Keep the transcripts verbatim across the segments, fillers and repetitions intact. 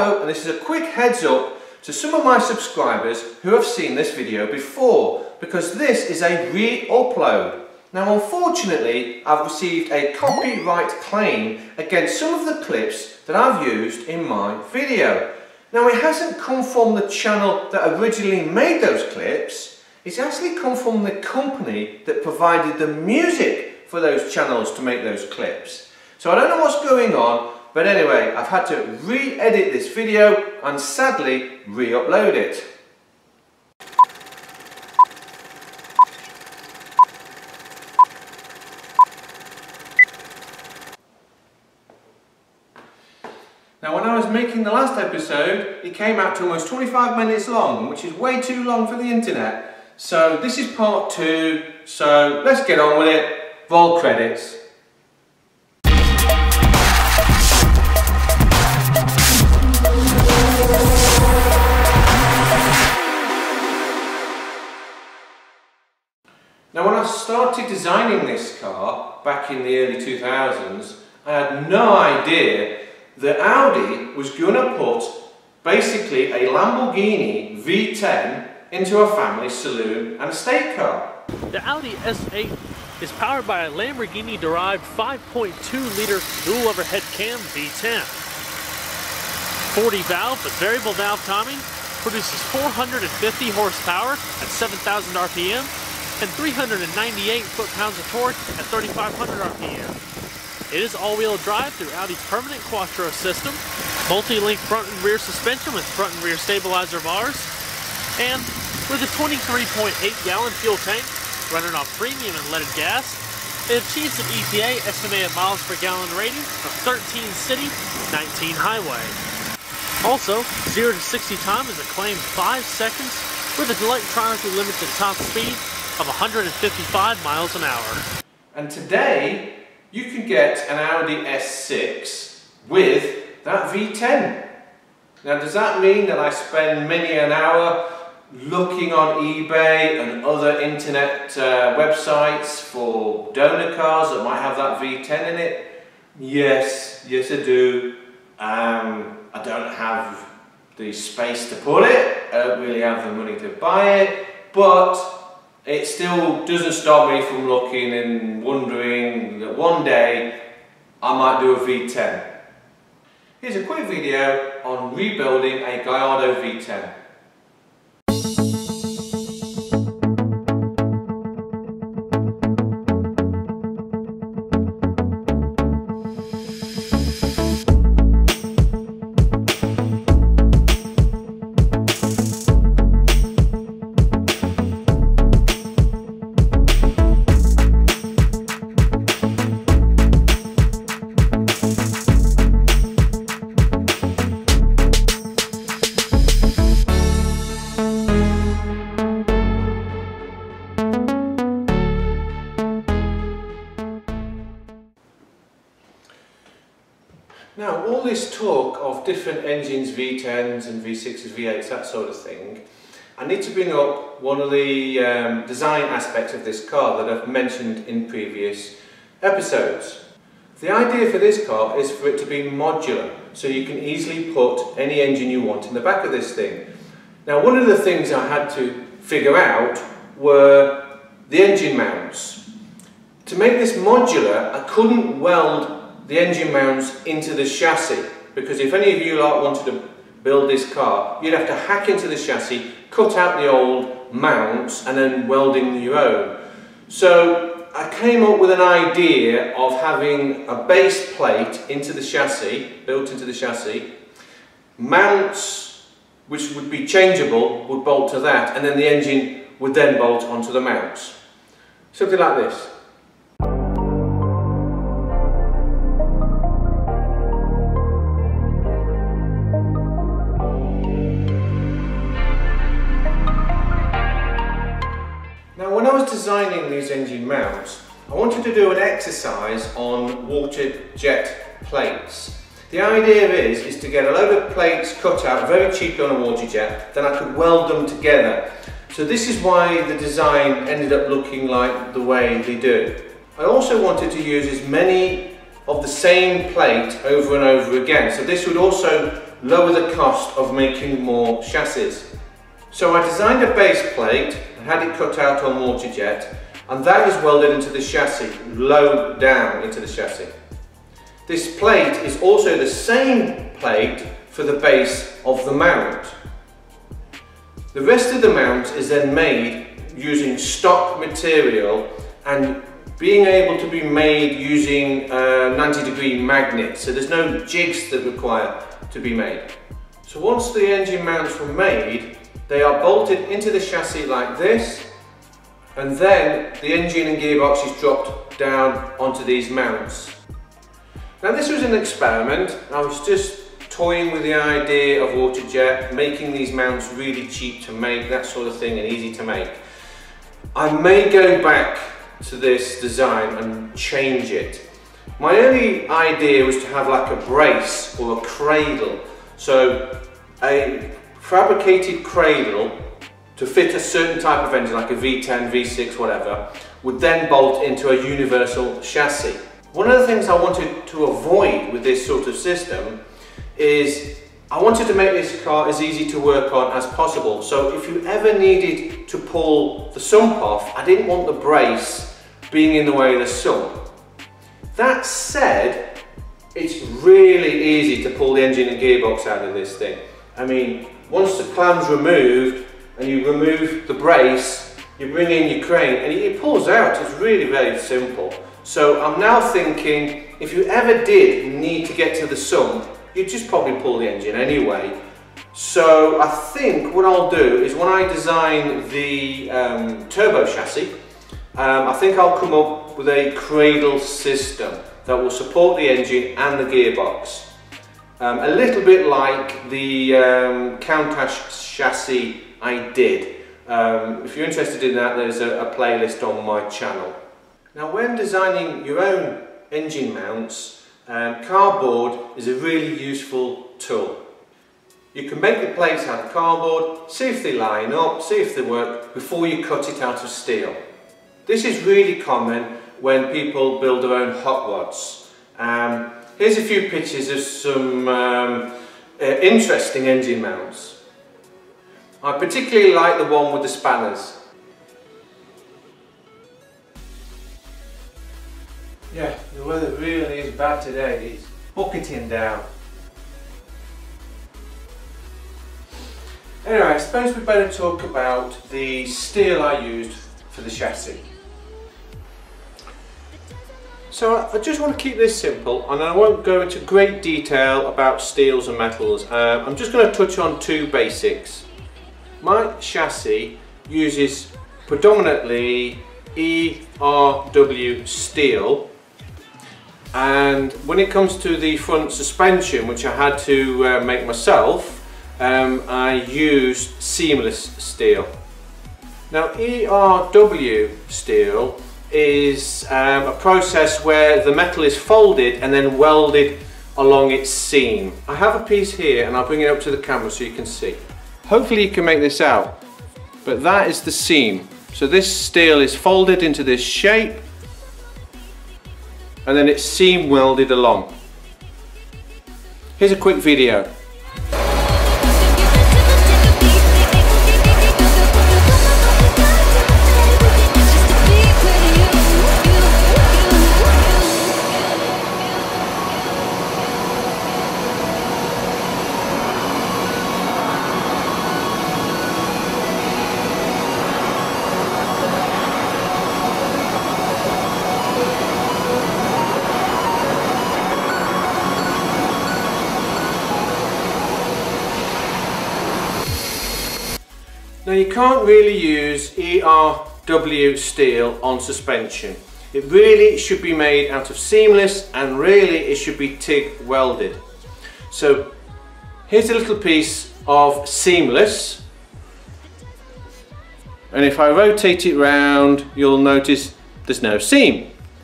Hello, and this is a quick heads up to some of my subscribers who have seen this video before, because this is a re-upload. Now unfortunately I've received a copyright claim against some of the clips that I've used in my video. Now it hasn't come from the channel that originally made those clips, it's actually come from the company that provided the music for those channels to make those clips. So I don't know what's going on, but anyway, I've had to re-edit this video and sadly re-upload it. Now when I was making the last episode, it came out to almost twenty-five minutes long, which is way too long for the internet. So this is part two, so let's get on with it. Roll credits. Now when I started designing this car back in the early two thousands, I had no idea that Audi was going to put basically a Lamborghini V ten into a family saloon and estate car. The Audi S eight is powered by a Lamborghini derived five point two litre dual overhead cam V ten. forty valve but variable valve timing produces four hundred fifty horsepower at seven thousand R P M and three hundred ninety-eight foot-pounds of torque at thirty-five hundred R P M. It is all-wheel drive through Audi's permanent Quattro system, multi-link front and rear suspension with front and rear stabilizer bars, and with a twenty-three point eight gallon fuel tank running on premium and leaded gas, it achieves an E P A estimated miles per gallon rating of thirteen city, nineteen highway. Also, zero to sixty time is a claimed five seconds with an electronically limited top speed of one hundred fifty-five miles an hour. And today, you can get an Audi S six with that V ten. Now does that mean that I spend many an hour looking on eBay and other internet uh, websites for donor cars that might have that V ten in it? Yes, yes I do. Um, I don't have the space to put it, I don't really have the money to buy it, but it still doesn't stop me from looking and wondering that one day I might do a V ten. Here's a quick video on rebuilding a Gallardo V ten. Now, all this talk of different engines, V tens and V sixes, V eights, that sort of thing, I need to bring up one of the um, design aspects of this car that I've mentioned in previous episodes. The idea for this car is for it to be modular, so you can easily put any engine you want in the back of this thing. Now, one of the things I had to figure out were the engine mounts. To make this modular, I couldn't weld the engine mounts into the chassis, because if any of you lot wanted to build this car, you'd have to hack into the chassis, cut out the old mounts and then weld in your own. So I came up with an idea of having a base plate into the chassis, built into the chassis, mounts which would be changeable would bolt to that, and then the engine would then bolt onto the mounts. Something like this. Designing these engine mounts, I wanted to do an exercise on water jet plates. The idea is, is to get a load of plates cut out very cheaply on a water jet, then I could weld them together. So this is why the design ended up looking like the way they do. I also wanted to use as many of the same plate over and over again. So this would also lower the cost of making more chassis. So I designed a base plate and had it cut out on water jet, and that was welded into the chassis, low down into the chassis. This plate is also the same plate for the base of the mount. The rest of the mount is then made using stock material and being able to be made using uh, ninety degree magnets, so there's no jigs that require to be made. So once the engine mounts were made, they are bolted into the chassis like this, and then the engine and gearbox is dropped down onto these mounts. Now this was an experiment. I was just toying with the idea of water jet, making these mounts really cheap to make, that sort of thing, and easy to make. I may go back to this design and change it. My only idea was to have like a brace or a cradle, so a fabricated cradle to fit a certain type of engine like a V ten, V six, whatever, would then bolt into a universal chassis. One of the things I wanted to avoid with this sort of system is I wanted to make this car as easy to work on as possible, so if you ever needed to pull the sump off, I didn't want the brace being in the way of the sump. That said, it's really easy to pull the engine and gearbox out of this thing. I mean, once the clam's removed and you remove the brace, you bring in your crane and it pulls out. It's really very simple. So I'm now thinking, if you ever did need to get to the sump, you'd just probably pull the engine anyway. So I think what I'll do is when I design the um, turbo chassis, um, I think I'll come up with a cradle system that will support the engine and the gearbox. Um, a little bit like the um, Countach chassis I did. Um, if you're interested in that, there's a, a playlist on my channel. Now when designing your own engine mounts, Um, cardboard is a really useful tool. You can make the plates out of cardboard, see if they line up, see if they work, before you cut it out of steel. This is really common when people build their own hot rods. Um, here's a few pictures of some um, uh, interesting engine mounts. I particularly like the one with the spanners. Yeah, the weather really is bad today, it's bucketing down. Anyway, I suppose we better talk about the steel I used for the chassis. So I just want to keep this simple, and I won't go into great detail about steels and metals. Um, I'm just going to touch on two basics. My chassis uses predominantly E R W steel, and when it comes to the front suspension, which I had to uh, make myself, um, I used seamless steel. Now E R W steel is um, a process where the metal is folded and then welded along its seam. I have a piece here and I'll bring it up to the camera so you can see. Hopefully you can make this out, but that is the seam. So this steel is folded into this shape and then it's seam welded along. Here's a quick video. Now you can't really use E R W steel on suspension. It really should be made out of seamless, and really it should be T I G welded. So here's a little piece of seamless, and if I rotate it round you'll notice there's no seam,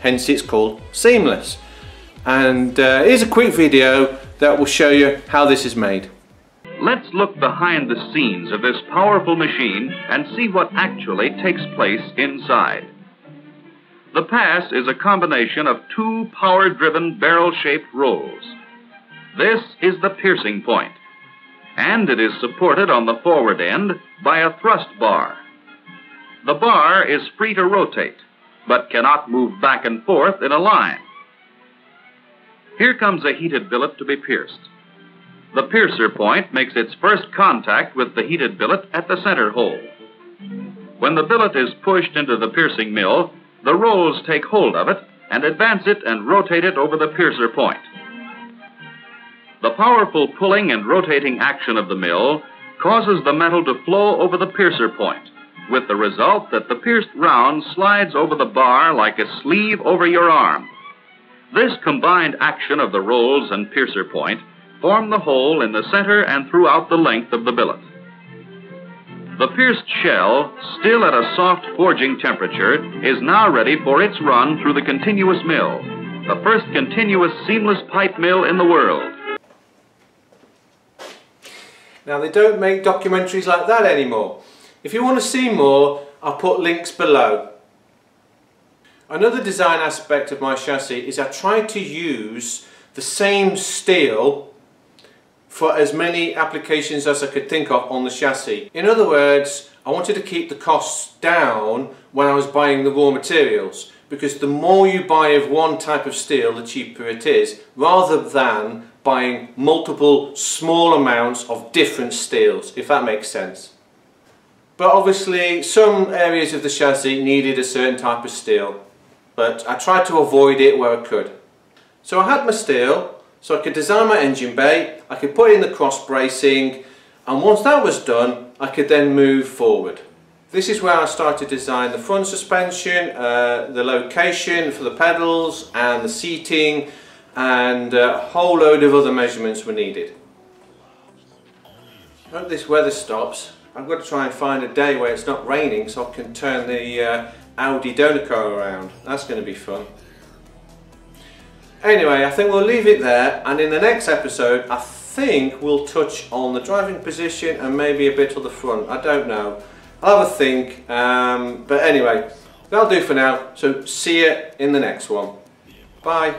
hence it's called seamless. And uh, here's a quick video that will show you how this is made. Let's look behind the scenes of this powerful machine and see what actually takes place inside. The pass is a combination of two power-driven barrel-shaped rolls. This is the piercing point, and it is supported on the forward end by a thrust bar. The bar is free to rotate, but cannot move back and forth in a line. Here comes a heated billet to be pierced. The piercer point makes its first contact with the heated billet at the center hole. When the billet is pushed into the piercing mill, the rolls take hold of it and advance it and rotate it over the piercer point. The powerful pulling and rotating action of the mill causes the metal to flow over the piercer point, with the result that the pierced round slides over the bar like a sleeve over your arm. This combined action of the rolls and piercer point form the hole in the center and throughout the length of the billet. The pierced shell, still at a soft forging temperature, is now ready for its run through the continuous mill, the first continuous seamless pipe mill in the world. Now, they don't make documentaries like that anymore. If you want to see more, I'll put links below. Another design aspect of my chassis is I try to use the same steel for as many applications as I could think of on the chassis. In other words, I wanted to keep the costs down when I was buying the raw materials, because the more you buy of one type of steel, the cheaper it is, rather than buying multiple small amounts of different steels, if that makes sense. But obviously some areas of the chassis needed a certain type of steel, but I tried to avoid it where I could. So I had my steel, so I could design my engine bay, I could put in the cross bracing, and once that was done, I could then move forward. This is where I started to design the front suspension, uh, the location for the pedals, and the seating, and a whole load of other measurements were needed. I hope this weather stops. I've got to try and find a day where it's not raining so I can turn the uh, Audi donor car around. That's going to be fun. Anyway, I think we'll leave it there, and in the next episode I think we'll touch on the driving position and maybe a bit of the front. I don't know. I'll have a think, um, but anyway, that'll do for now, so see you in the next one. Bye.